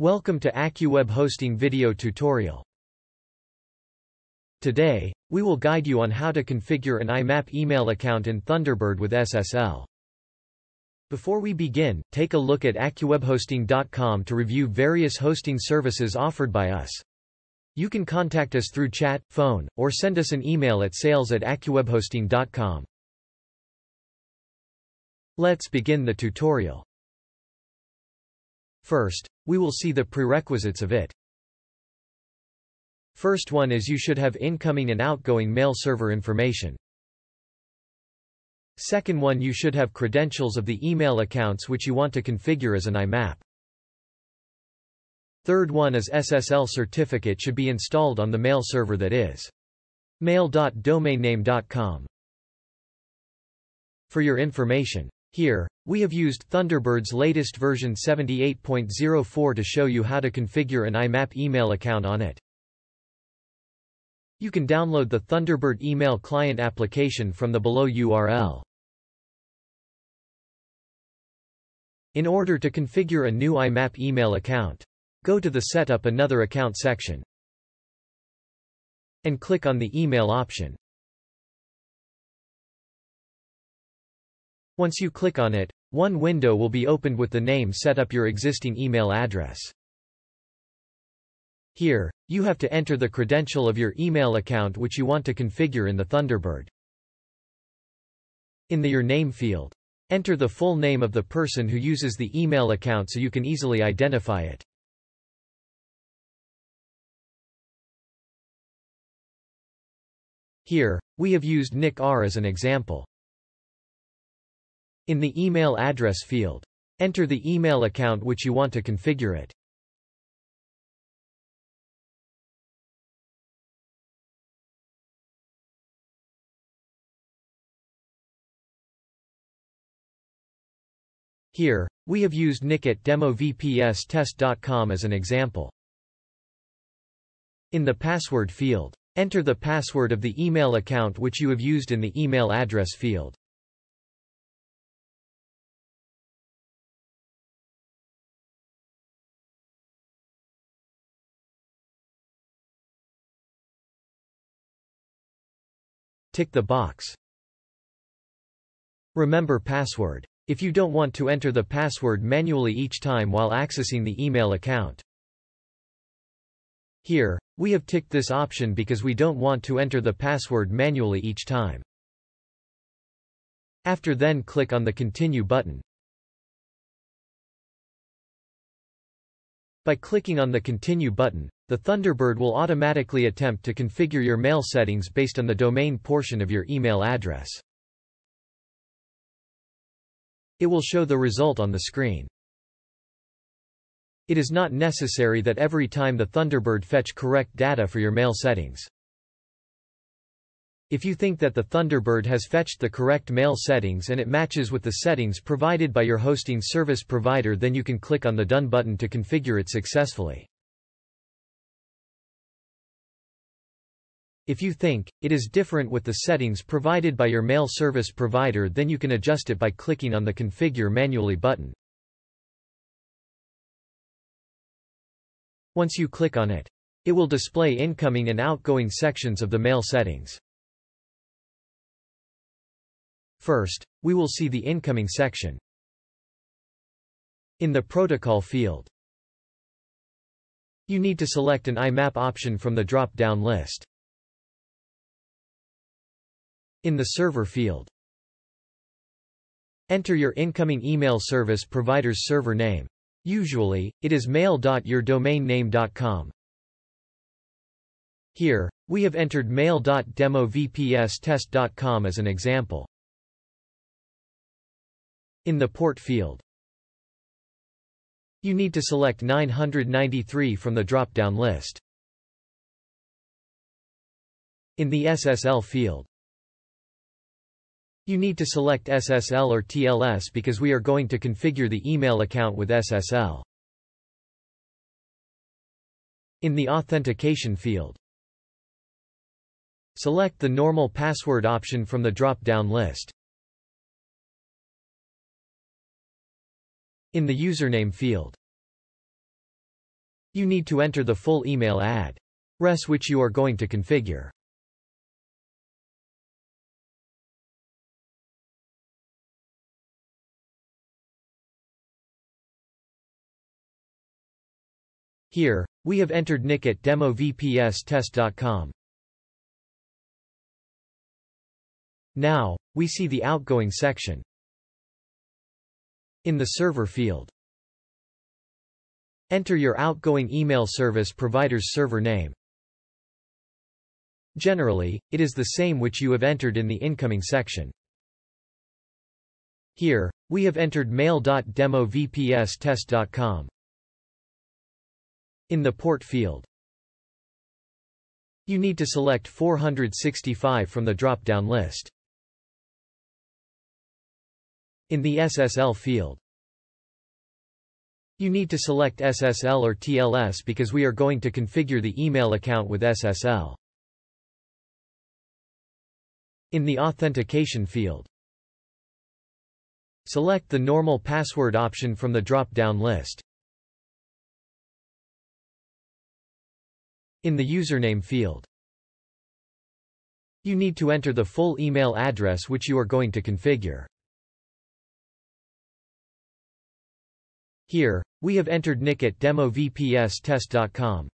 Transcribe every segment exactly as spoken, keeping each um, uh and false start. Welcome to AccuWeb Hosting video tutorial. Today, we will guide you on how to configure an I M A P email account in Thunderbird with S S L. Before we begin, take a look at AccuWeb Hosting dot com to review various hosting services offered by us. You can contact us through chat, phone, or send us an email at sales at AccuWeb Hosting dot com. Let's begin the tutorial. First, we will see the prerequisites of it. First one is you should have incoming and outgoing mail server information. Second one, you should have credentials of the email accounts which you want to configure as an I M A P. Third one is S S L certificate should be installed on the mail server that is mail dot domain name dot com. For your information, here, we have used Thunderbird's latest version seventy-eight point oh four to show you how to configure an I M A P email account on it. You can download the Thunderbird email client application from the below U R L. In order to configure a new I M A P email account, go to the Setup Another Account section and click on the Email option. Once you click on it, one window will be opened with the name Set Up Your Existing Email Address. Here, you have to enter the credential of your email account which you want to configure in the Thunderbird. In the Your Name field, enter the full name of the person who uses the email account so you can easily identify it. Here, we have used Nick R as an example. In the Email Address field, enter the email account which you want to configure it. Here, we have used Nick at demo v p s test dot com as an example. In the Password field, enter the password of the email account which you have used in the Email Address field. Tick the box Remember Password if you don't want to enter the password manually each time while accessing the email account. Here, we have ticked this option because we don't want to enter the password manually each time. After then click on the Continue button. By clicking on the Continue button, the Thunderbird will automatically attempt to configure your mail settings based on the domain portion of your email address. It will show the result on the screen. It is not necessary that every time the Thunderbird fetch correct data for your mail settings. If you think that the Thunderbird has fetched the correct mail settings and it matches with the settings provided by your hosting service provider, then you can click on the Done button to configure it successfully. If you think it is different with the settings provided by your mail service provider, then you can adjust it by clicking on the Configure Manually button. Once you click on it, it will display incoming and outgoing sections of the mail settings. First, we will see the incoming section. In the Protocol field, you need to select an I M A P option from the drop-down list. In the Server field, enter your incoming email service provider's server name. Usually, it is mail dot your domain name dot com. Here, we have entered mail dot demo v p s test dot com as an example. In the Port field, you need to select nine hundred ninety-three from the drop-down list. In the S S L field, you need to select S S L or T L S because we are going to configure the email account with S S L. In the Authentication field, select the normal password option from the drop-down list. In the Username field, You need to enter the full email address which you are going to configure. Here, we have entered nick at demo v p s test dot com. Now, we see the outgoing section. In the server field, enter your outgoing email service provider's server name. Generally, it is the same which you have entered in the incoming section. Here, we have entered mail dot demo v p s test dot com. In the port field, you need to select four hundred sixty-five from the drop-down list. In the S S L field, you need to select S S L or T L S because we are going to configure the email account with S S L. In the authentication field, select the normal password option from the drop-down list. In the username field, you need to enter the full email address which you are going to configure. Here, we have entered nick at demo v p s test dot com.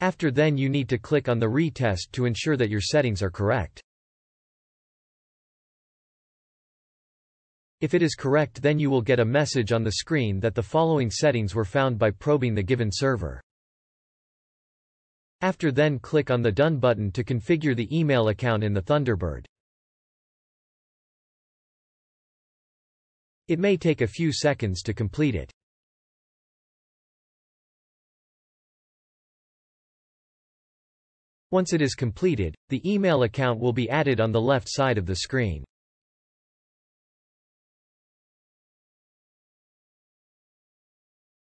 After then you need to click on the retest to ensure that your settings are correct. If it is correct, then you will get a message on the screen that the following settings were found by probing the given server. After then click on the Done button to configure the email account in the Thunderbird. It may take a few seconds to complete it. Once it is completed, the email account will be added on the left side of the screen.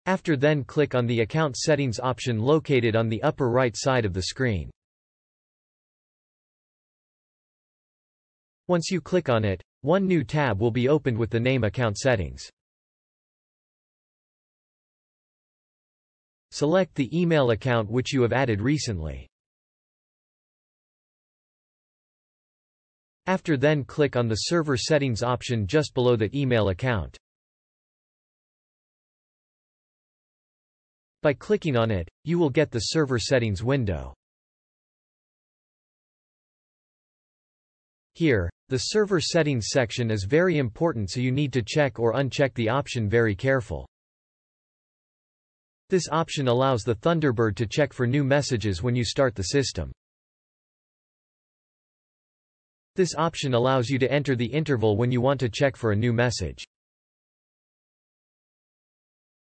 After then click on the Account Settings option located on the upper right side of the screen. Once you click on it, one new tab will be opened with the name Account Settings. Select the email account which you have added recently. After then click on the Server Settings option just below the email account. By clicking on it, you will get the server settings window. Here, the server settings section is very important, so you need to check or uncheck the option very careful. This option allows the Thunderbird to check for new messages when you start the system. This option allows you to enter the interval when you want to check for a new message.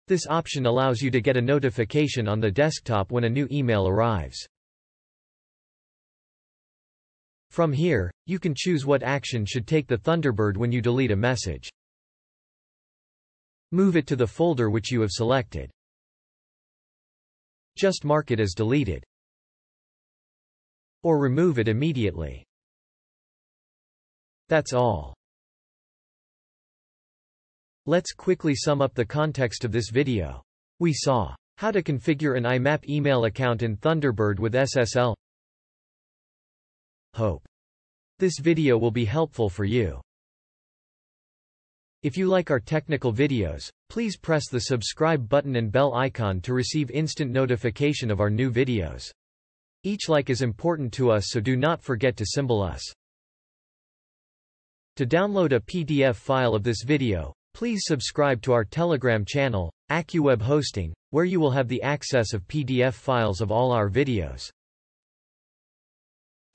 This option allows you to get a notification on the desktop when a new email arrives. From here, you can choose what action should take the Thunderbird when you delete a message. Move it to the folder which you have selected. Just mark it as deleted, or remove it immediately. That's all. Let's quickly sum up the context of this video. We saw how to configure an I map email account in Thunderbird with S S L. Hope this video will be helpful for you. If you like our technical videos, please press the subscribe button and bell icon to receive instant notification of our new videos. Each like is important to us, so do not forget to symbol us. To download a P D F file of this video, please subscribe to our Telegram channel, AccuWeb Hosting, where you will have the access of P D F files of all our videos.